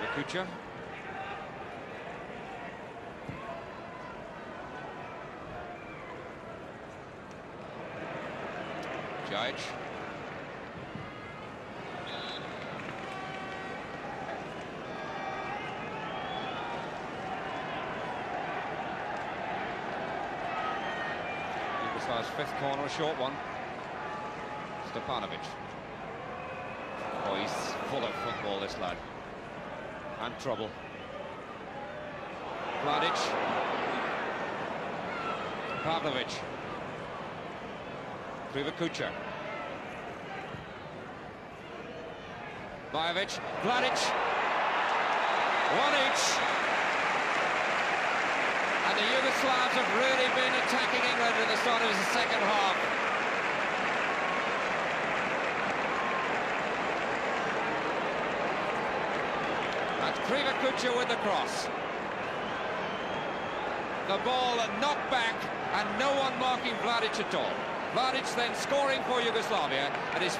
Krivokuća. Jajic. Yugoslavia's fifth corner, a short one. Stepanovic. Oh, he's full of football, this lad. And trouble. Vladic. Pavlovic. Krivokuća. Bajevic. Vladic. One each. And the Yugoslavs have really been attacking England at the start of the second half. Krivokuća with the cross. The ball knocked back and no one marking Vladic at all. Vladic then scoring for Yugoslavia and his